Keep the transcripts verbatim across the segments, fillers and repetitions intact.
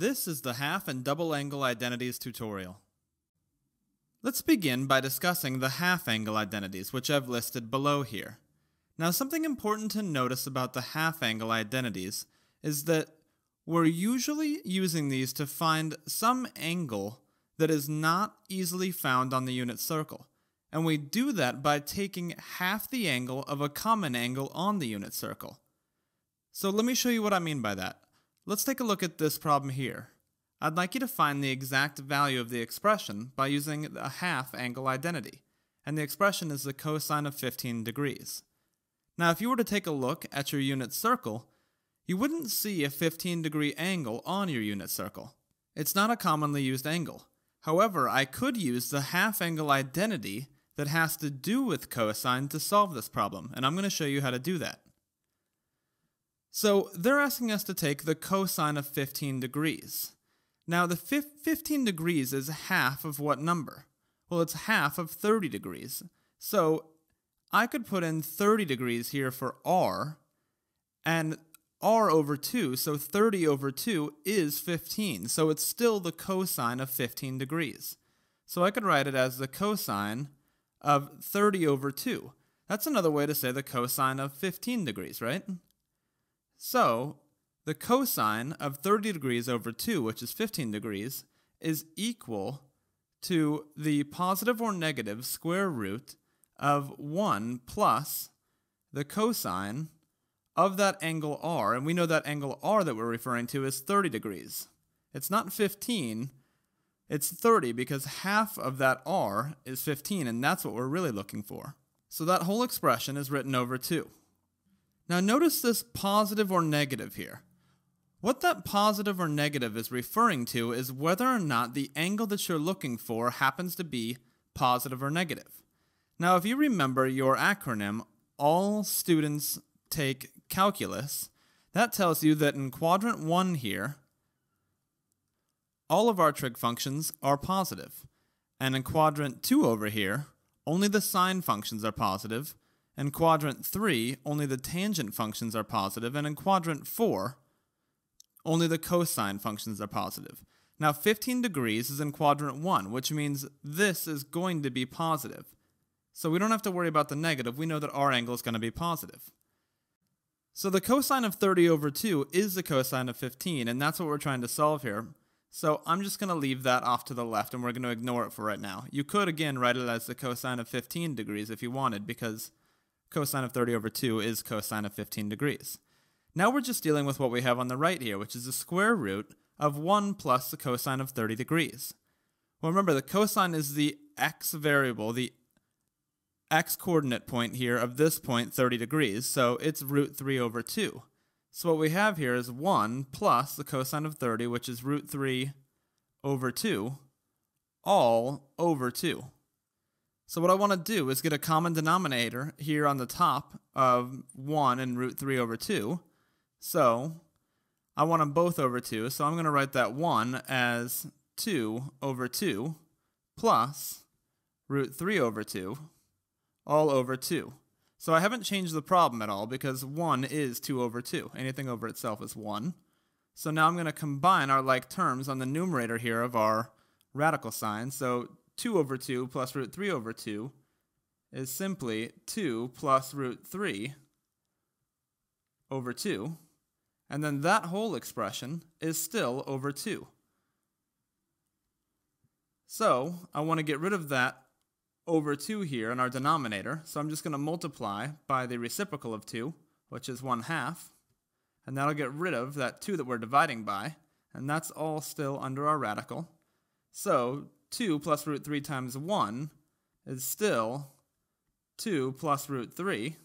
This is the half and double angle identities tutorial. Let's begin by discussing the half angle identities, which I've listed below here. Now, something important to notice about the half angle identities is that we're usually using these to find some angle that is not easily found on the unit circle, and we do that by taking half the angle of a common angle on the unit circle. So let me show you what I mean by that. Let's take a look at this problem here. I'd like you to find the exact value of the expression by using the half angle identity, and the expression is the cosine of fifteen degrees. Now, if you were to take a look at your unit circle, you wouldn't see a fifteen degree angle on your unit circle. It's not a commonly used angle. However, I could use the half angle identity that has to do with cosine to solve this problem, and I'm going to show you how to do that. So they're asking us to take the cosine of fifteen degrees. Now, the fifteen degrees is half of what number? Well, it's half of thirty degrees. So I could put in thirty degrees here for r, and r over two, so thirty over two is fifteen, so it's still the cosine of fifteen degrees. So I could write it as the cosine of thirty over two. That's another way to say the cosine of fifteen degrees, right? So the cosine of thirty degrees over two, which is fifteen degrees, is equal to the positive or negative square root of one plus the cosine of that angle r, and we know that angle r that we're referring to is thirty degrees. It's not fifteen, it's thirty, because half of that r is fifteen, and that's what we're really looking for. So that whole expression is written over two. Now notice this positive or negative here. What that positive or negative is referring to is whether or not the angle that you're looking for happens to be positive or negative. Now, if you remember your acronym, all students take calculus, that tells you that in quadrant one here, all of our trig functions are positive. And in quadrant two over here, only the sine functions are positive. In quadrant three, only the tangent functions are positive. And in quadrant four, only the cosine functions are positive. Now, fifteen degrees is in quadrant one, which means this is going to be positive. So we don't have to worry about the negative, we know that our angle is going to be positive. So the cosine of thirty over two is the cosine of fifteen, and that's what we're trying to solve here. So I'm just going to leave that off to the left, and we're going to ignore it for right now. You could, again, write it as the cosine of fifteen degrees if you wanted, because cosine of thirty over two is cosine of fifteen degrees. Now we're just dealing with what we have on the right here, which is the square root of one plus the cosine of thirty degrees. Well, remember, the cosine is the x variable, the x-coordinate point here of this point, thirty degrees, so it's root three over two. So what we have here is one plus the cosine of thirty, which is root three over two, all over two. So what I want to do is get a common denominator here on the top of one and root three over two. So I want them both over two, so I'm going to write that one as two over two plus root three over two. All over two. So I haven't changed the problem at all because one is two over two. Anything over itself is one. So now I'm going to combine our like terms on the numerator here of our radical sign. So two over two plus root three over two is simply two plus root three over two. And then that whole expression is still over two. So I want to get rid of that over two here in our denominator, so I'm just going to multiply by the reciprocal of two, which is one half, and that'll get rid of that two that we're dividing by, and that's all still under our radical. So two plus root three times one is still two plus root three,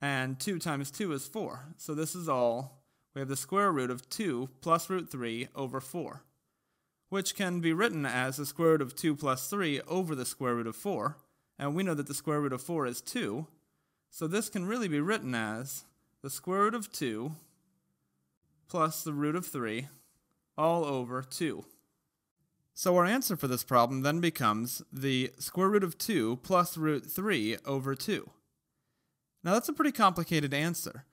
and two times two is four. So this is all, we have the square root of two plus root three over four, which can be written as the square root of two plus three over the square root of four, and we know that the square root of four is two, so this can really be written as the square root of two plus the root of three all over two. So our answer for this problem then becomes the square root of two plus root three over two. Now that's a pretty complicated answer.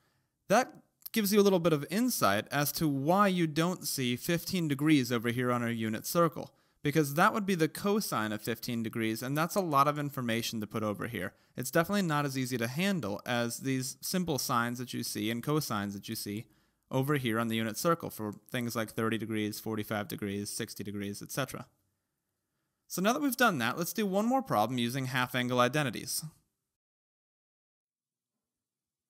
That gives you a little bit of insight as to why you don't see fifteen degrees over here on our unit circle, because that would be the cosine of fifteen degrees, and that's a lot of information to put over here. It's definitely not as easy to handle as these simple sines that you see and cosines that you see over here on the unit circle for things like thirty degrees, forty-five degrees, sixty degrees, et cetera. So now that we've done that, let's do one more problem using half-angle identities.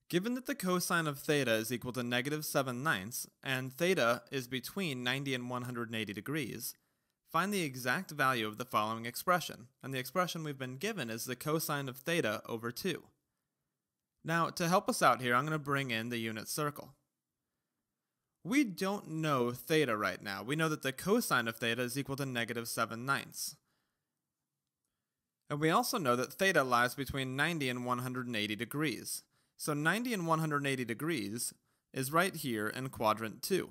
Given that the cosine of theta is equal to negative seven ninths, and theta is between ninety and one hundred eighty degrees, find the exact value of the following expression, and the expression we've been given is the cosine of theta over two. Now, to help us out here, I'm going to bring in the unit circle. We don't know theta right now. We know that the cosine of theta is equal to negative seven ninths. And we also know that theta lies between ninety and one hundred eighty degrees. So ninety and one hundred eighty degrees is right here in quadrant two.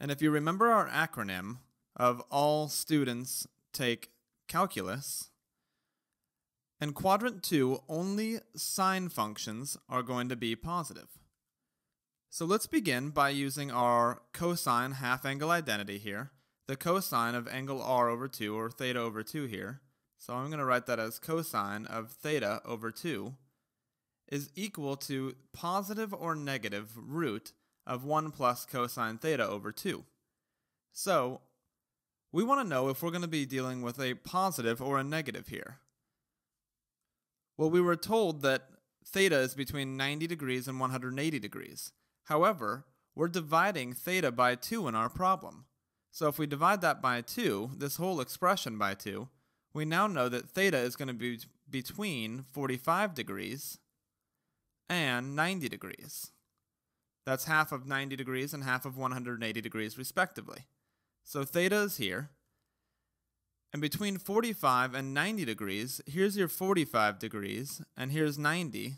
And if you remember our acronym of all students take calculus, in quadrant two, only sine functions are going to be positive. So let's begin by using our cosine half-angle identity here, the cosine of angle r over two, or theta over two here. So I'm going to write that as cosine of theta over two is equal to positive or negative root of one plus cosine theta over two. So we want to know if we're going to be dealing with a positive or a negative here. Well, we were told that theta is between ninety degrees and one hundred eighty degrees. However, we're dividing theta by two in our problem. So if we divide that by two, this whole expression by two, we now know that theta is going to be between forty-five degrees and ninety degrees. That's half of ninety degrees and half of one hundred eighty degrees respectively. So theta is here. And between forty-five and ninety degrees, here's your forty-five degrees, and here's ninety.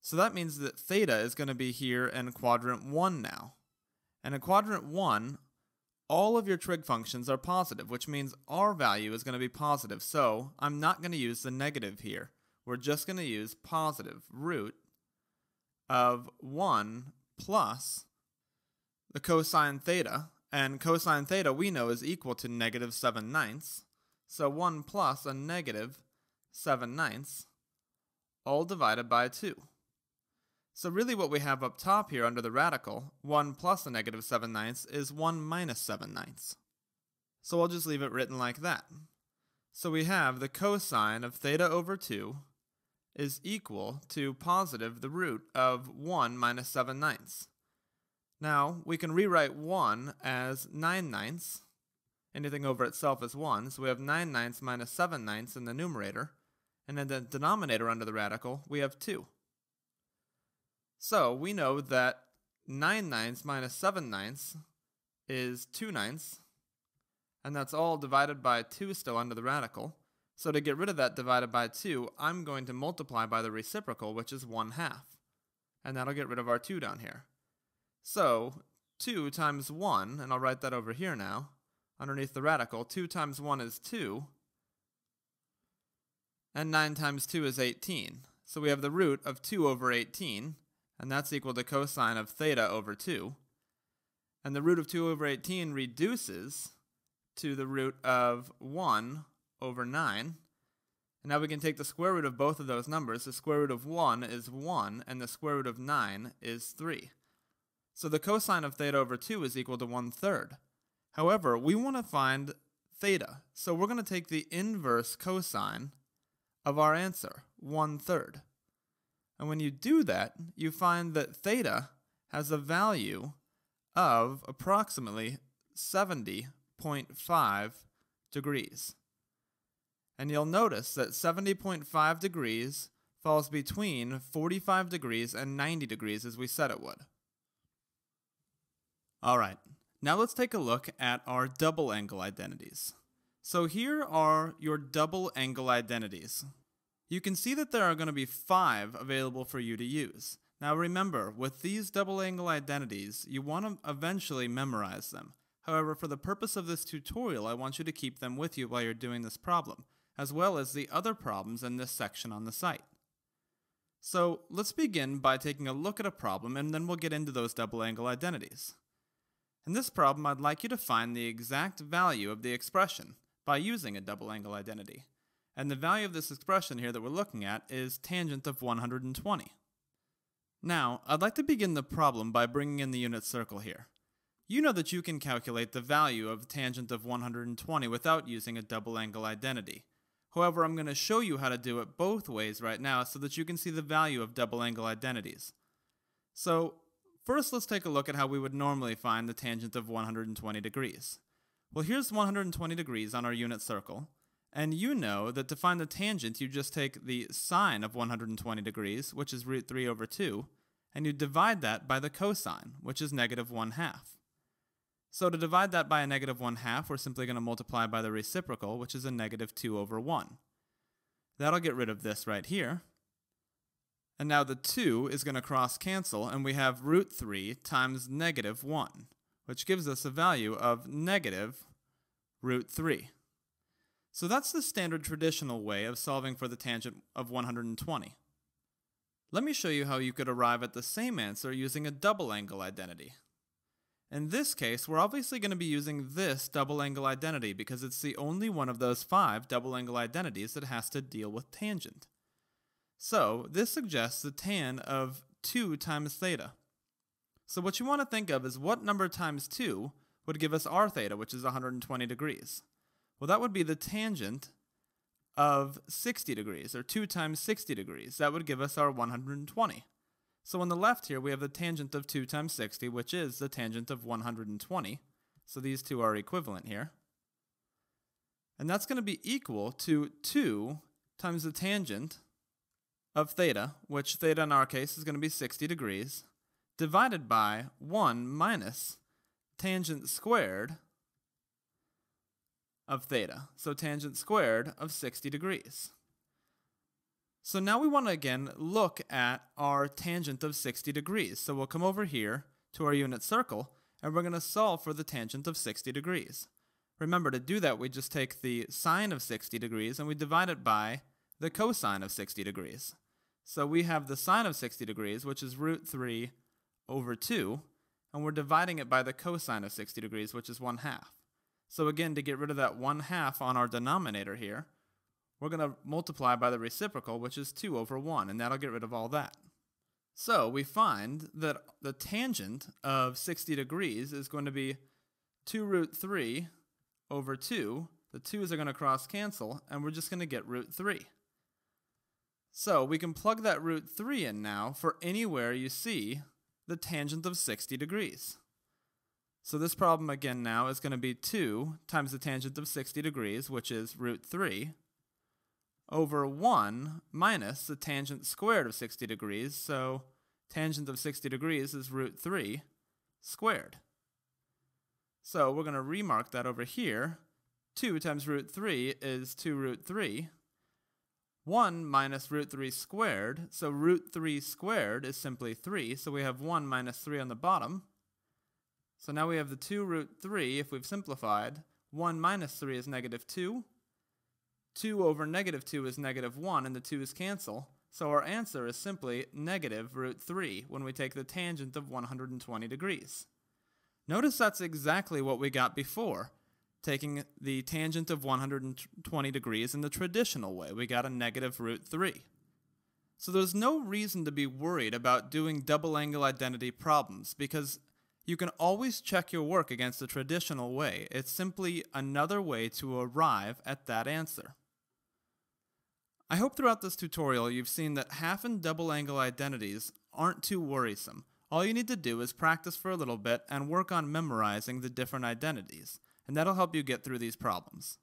So that means that theta is going to be here in quadrant one now. And in quadrant one, all of your trig functions are positive, which means our value is going to be positive. So I'm not going to use the negative here. We're just going to use positive root of one plus the cosine theta. And cosine theta we know is equal to negative seven ninths. So one plus a negative seven ninths, all divided by two. So really what we have up top here under the radical, one plus a negative seven ninths is one minus seven ninths. So I'll just leave it written like that. So we have the cosine of theta over two is equal to positive the root of one minus seven ninths. Now we can rewrite one as nine ninths. Anything over itself is one, so we have nine ninths minus seven ninths in the numerator, and in the denominator under the radical we have two. So we know that nine ninths minus seven ninths is two ninths, and that's all divided by two still under the radical. So to get rid of that divided by two, I'm going to multiply by the reciprocal, which is one half. And that'll get rid of our two down here. So two times one, and I'll write that over here now, underneath the radical, two times one is two, and nine times two is eighteen. So we have the root of two over eighteen. And that's equal to cosine of theta over two. And the root of two over eighteen reduces to the root of one over nine. And now we can take the square root of both of those numbers. The square root of one is one, and the square root of nine is three. So the cosine of theta over two is equal to one third. However, we want to find theta. So we're going to take the inverse cosine of our answer, one third. And when you do that, you find that theta has a value of approximately seventy point five degrees. And you'll notice that seventy point five degrees falls between forty-five degrees and ninety degrees as we said it would. All right, now let's take a look at our double angle identities. So here are your double angle identities. You can see that there are going to be five available for you to use. Now remember, with these double angle identities, you want to eventually memorize them. However, for the purpose of this tutorial, I want you to keep them with you while you're doing this problem, as well as the other problems in this section on the site. So let's begin by taking a look at a problem, and then we'll get into those double angle identities. In this problem, I'd like you to find the exact value of the expression by using a double angle identity. And the value of this expression here that we're looking at is tangent of one hundred twenty. Now, I'd like to begin the problem by bringing in the unit circle here. You know that you can calculate the value of tangent of one hundred twenty without using a double angle identity. However, I'm going to show you how to do it both ways right now so that you can see the value of double angle identities. So, first let's take a look at how we would normally find the tangent of one hundred twenty degrees. Well, here's one hundred twenty degrees on our unit circle. And you know that to find the tangent, you just take the sine of one hundred twenty degrees, which is root three over two, and you divide that by the cosine, which is negative one half. So to divide that by a negative one half, we're simply going to multiply by the reciprocal, which is a negative two over one. That'll get rid of this right here. And now the two is going to cross cancel, and we have root three times negative one, which gives us a value of negative root three. So that's the standard traditional way of solving for the tangent of one hundred twenty. Let me show you how you could arrive at the same answer using a double angle identity. In this case, we're obviously going to be using this double angle identity because it's the only one of those five double angle identities that has to deal with tangent. So this suggests the tan of two times theta. So what you want to think of is what number times two would give us r theta, which is one hundred twenty degrees. Well, that would be the tangent of sixty degrees, or two times sixty degrees. That would give us our one hundred twenty. So on the left here, we have the tangent of two times sixty, which is the tangent of one hundred twenty. So these two are equivalent here. And that's going to be equal to two times the tangent of theta, which theta in our case is going to be sixty degrees, divided by one minus tangent squared of theta, so tangent squared of sixty degrees. So now we want to again look at our tangent of sixty degrees. So we'll come over here to our unit circle, and we're going to solve for the tangent of sixty degrees. Remember, to do that, we just take the sine of sixty degrees and we divide it by the cosine of sixty degrees. So we have the sine of sixty degrees, which is root three over two, and we're dividing it by the cosine of sixty degrees, which is one half. So again, to get rid of that one half on our denominator here, we're going to multiply by the reciprocal, which is two over one, and that'll get rid of all that. So we find that the tangent of sixty degrees is going to be two root three over two. The twos are going to cross cancel, and we're just going to get root three. So we can plug that root three in now for anywhere you see the tangent of sixty degrees. So this problem again now is going to be two times the tangent of sixty degrees, which is root three, over one minus the tangent squared of sixty degrees, so tangent of sixty degrees is root three squared. So we're going to remark that over here. two times root three is two root three. one minus root three squared, so root three squared is simply three, so we have one minus three on the bottom. So now we have the two root three, if we've simplified. one minus three is negative two. two over negative two is negative one, and the twos cancel. So our answer is simply negative root three when we take the tangent of one hundred twenty degrees. Notice that's exactly what we got before, taking the tangent of one hundred twenty degrees in the traditional way. We got a negative root three. So there's no reason to be worried about doing double angle identity problems because you can always check your work against the traditional way. It's simply another way to arrive at that answer. I hope throughout this tutorial you've seen that half and double angle identities aren't too worrisome. All you need to do is practice for a little bit and work on memorizing the different identities, and that'll help you get through these problems.